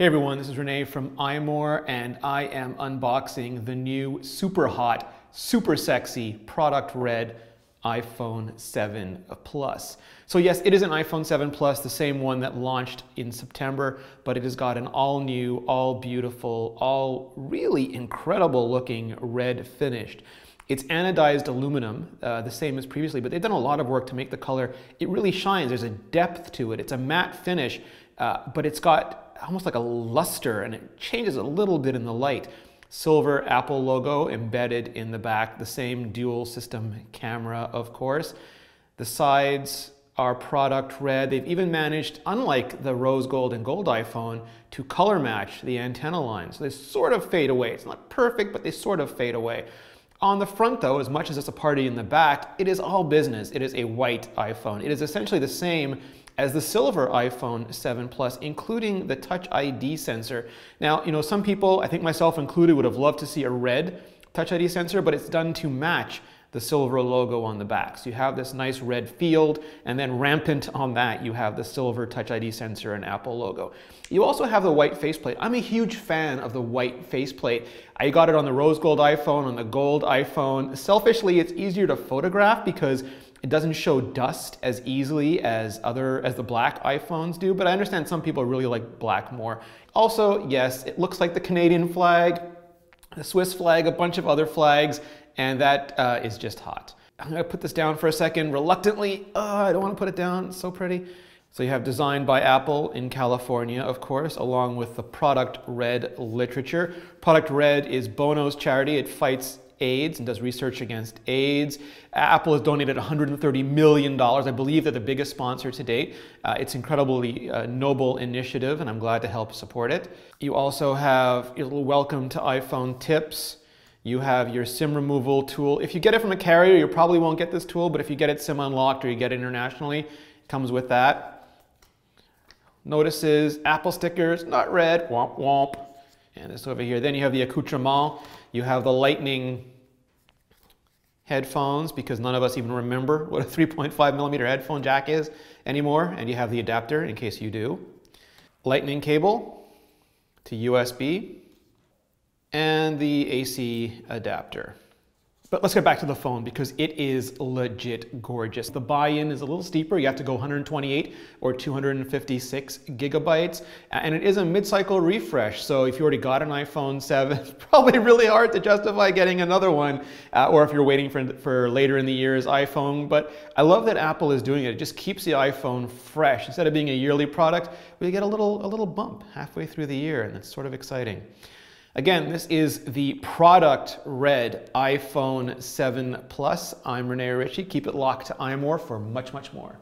Hey everyone, this is Renée from iMore, and I am unboxing the new super hot, super sexy Product Red iPhone 7 Plus. So yes, it is an iPhone 7 Plus, the same one that launched in September, but it has got an all new, all beautiful, all really incredible looking red finished. It's anodized aluminum, the same as previously, but they've done a lot of work to make the color. It really shines, there's a depth to it. It's a matte finish, but it's got almost like a luster, and it changes a little bit in the light. Silver Apple logo embedded in the back, the same dual system camera, of course. The sides are Product Red. They've even managed, unlike the rose gold and gold iPhone, to color match the antenna lines. So they sort of fade away. It's not perfect, but they sort of fade away. On the front though, as much as it's a party in the back, it is all business. It is a white iPhone. It is essentially the same as the silver iPhone 7 Plus, including the Touch ID sensor. Now, you know, some people, I think myself included, would have loved to see a red Touch ID sensor, but it's done to match the silver logo on the back. So you have this nice red field, and then rampant on that, you have the silver Touch ID sensor and Apple logo. You also have the white faceplate. I'm a huge fan of the white faceplate. I got it on the rose gold iPhone, on the gold iPhone. Selfishly, it's easier to photograph because it doesn't show dust as easily as the black iPhones do, but I understand some people really like black more. Also, yes, it looks like the Canadian flag, the Swiss flag, a bunch of other flags, and that is just hot. I'm gonna put this down for a second, reluctantly. I don't wanna put it down, it's so pretty. So you have Designed by Apple in California, of course, along with the Product Red literature. Product Red is Bono's charity. It fights AIDS and does research against AIDS. Apple has donated $130 million. I believe they're the biggest sponsor to date. It's incredibly noble initiative, and I'm glad to help support it. You also have your little welcome to iPhone tips. You have your SIM removal tool. If you get it from a carrier, you probably won't get this tool, but if you get it SIM unlocked or you get it internationally, it comes with that. Notices, Apple stickers, not red, womp womp. And this over here. Then you have the accoutrement. You have the Lightning headphones, because none of us even remember what a 3.5mm headphone jack is anymore. And you have the adapter in case you do. Lightning cable to USB and the AC adapter. But let's get back to the phone, because it is legit gorgeous. The buy-in is a little steeper. You have to go 128 or 256 gigabytes. And it is a mid-cycle refresh. So if you already got an iPhone 7, it's probably really hard to justify getting another one, or if you're waiting for later in the year's iPhone. But I love that Apple is doing it. It just keeps the iPhone fresh. Instead of being a yearly product, we get a little bump halfway through the year, and it's sort of exciting. Again, this is the Product Red iPhone 7 Plus. I'm Renée Ritchie. Keep it locked to iMore for much, much more.